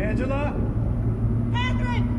Angela? Catherine!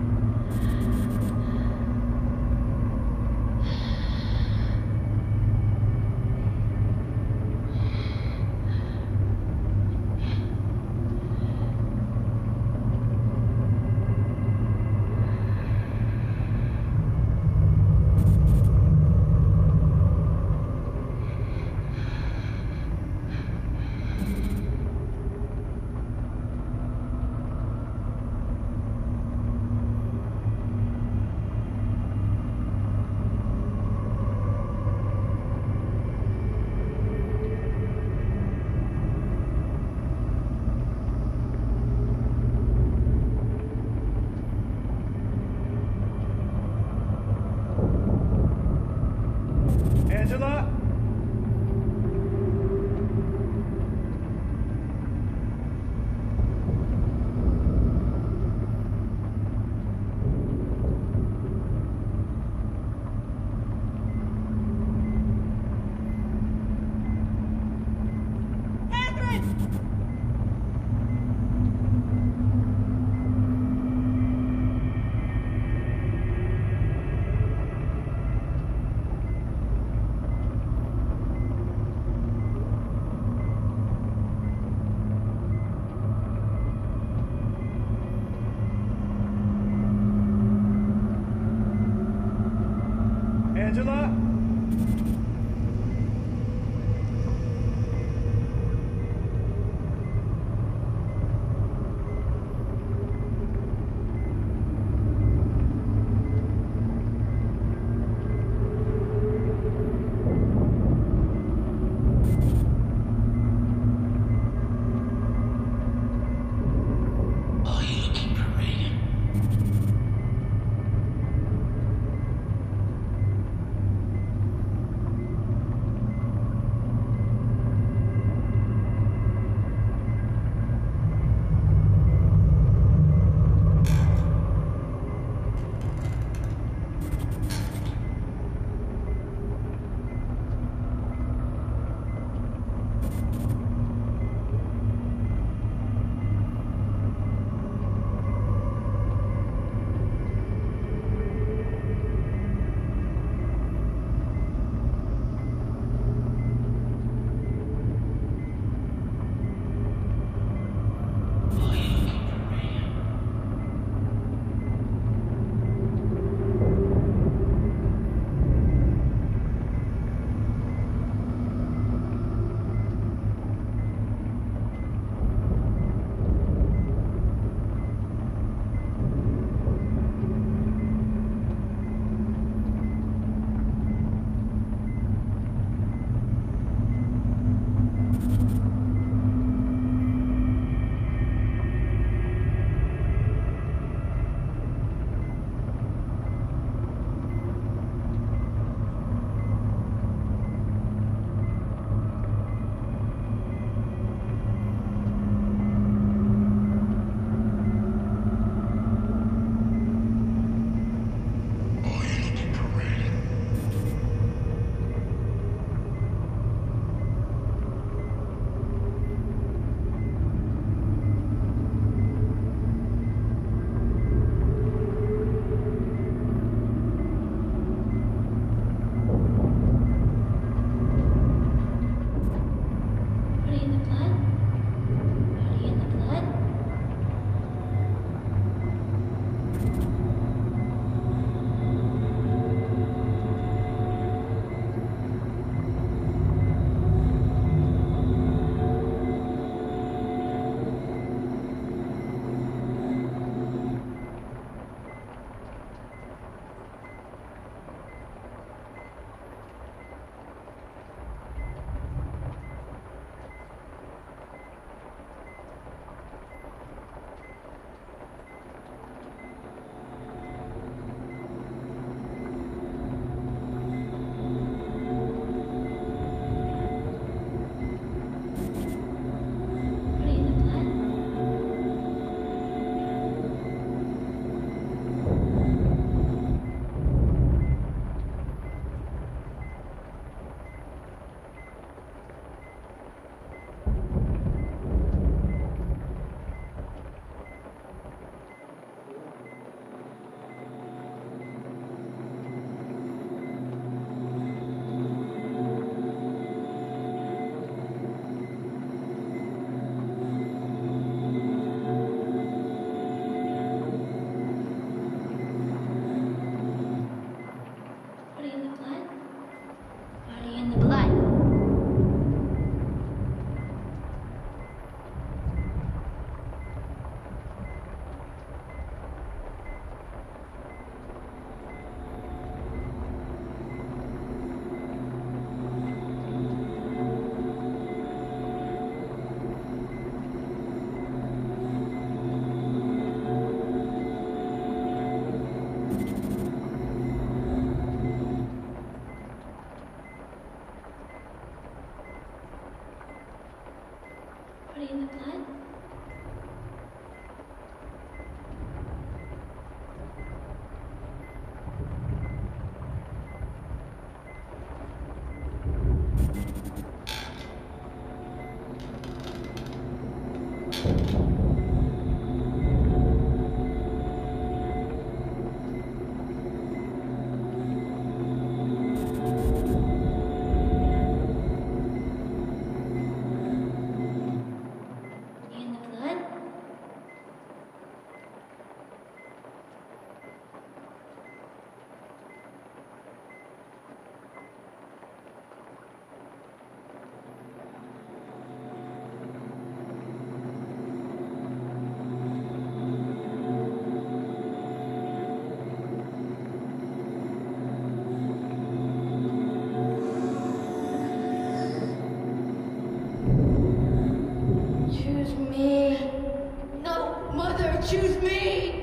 would choose me!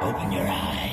Open your eyes.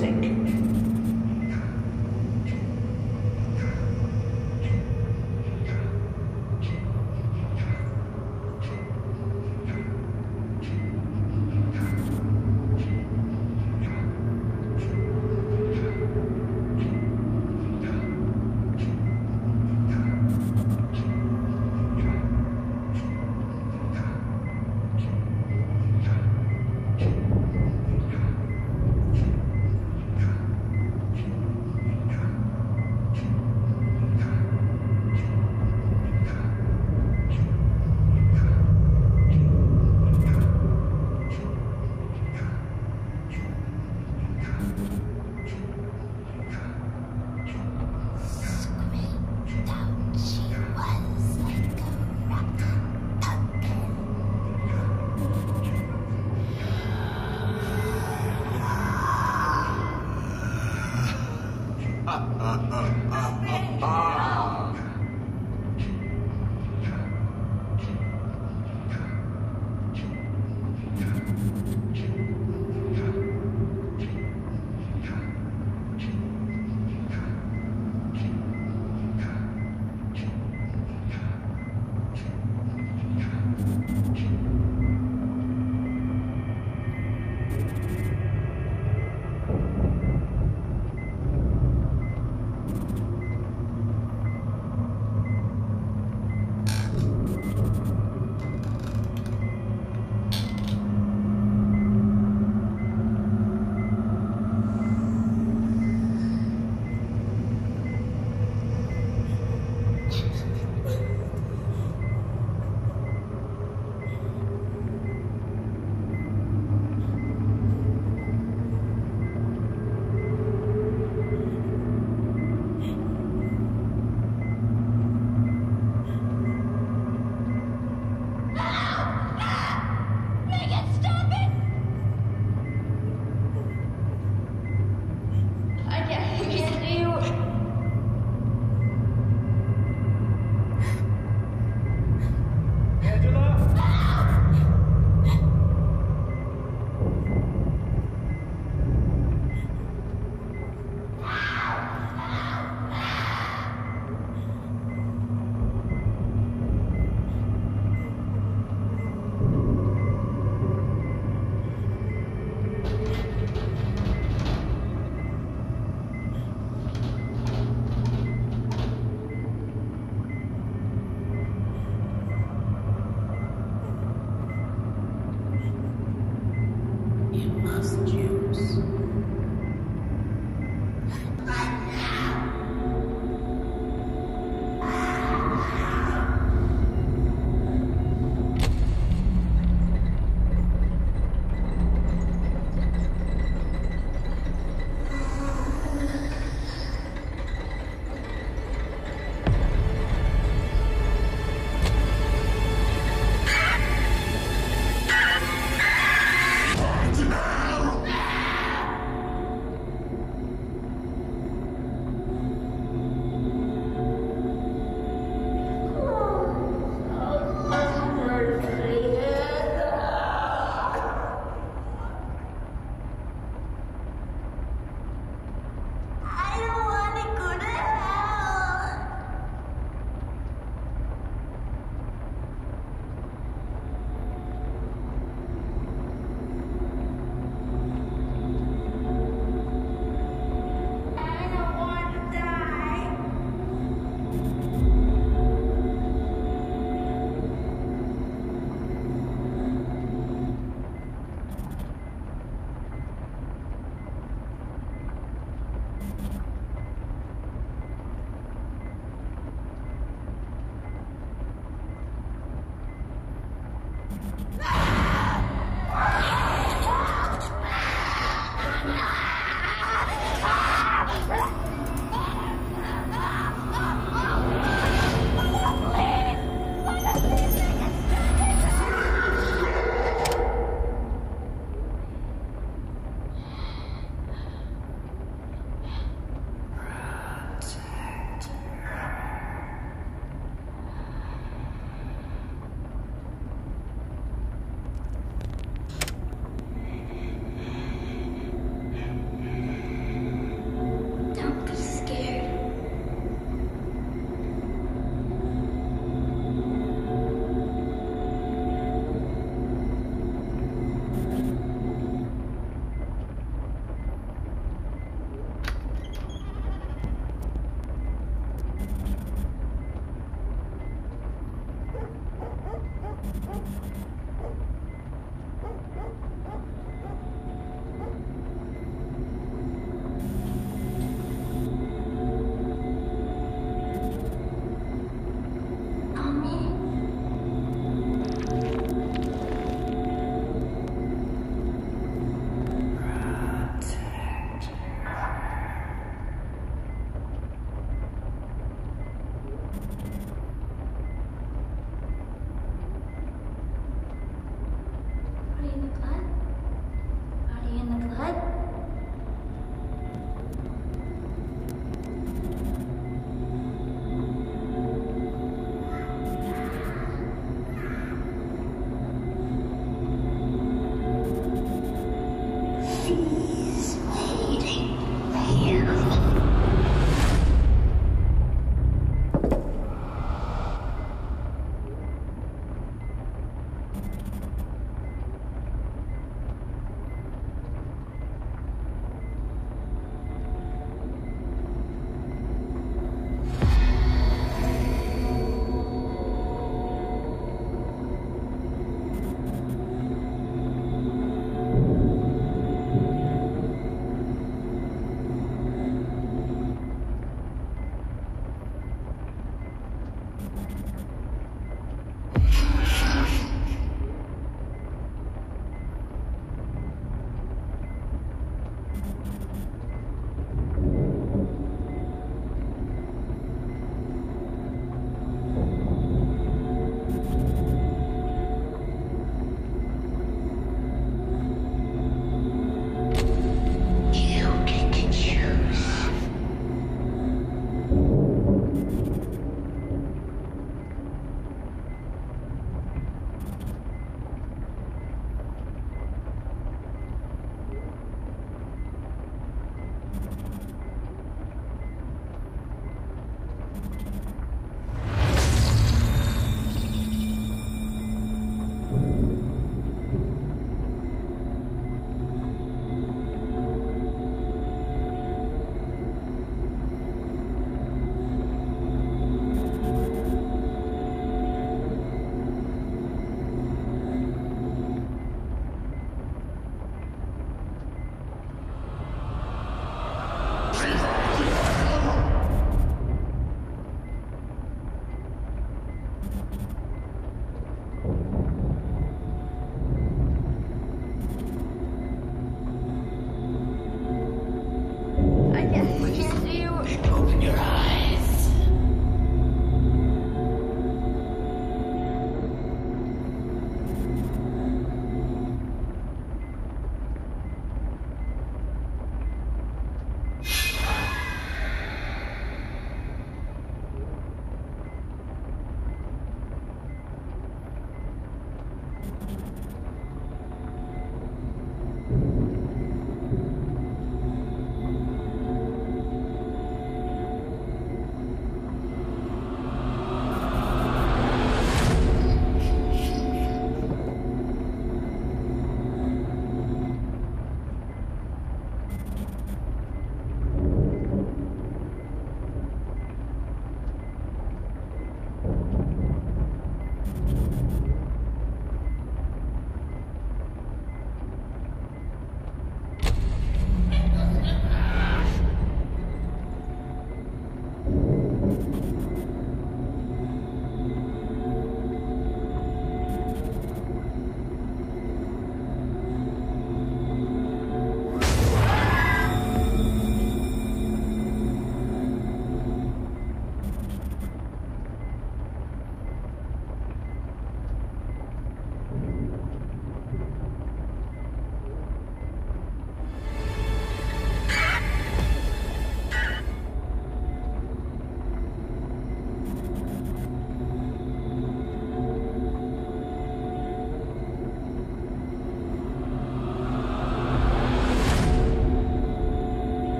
sink.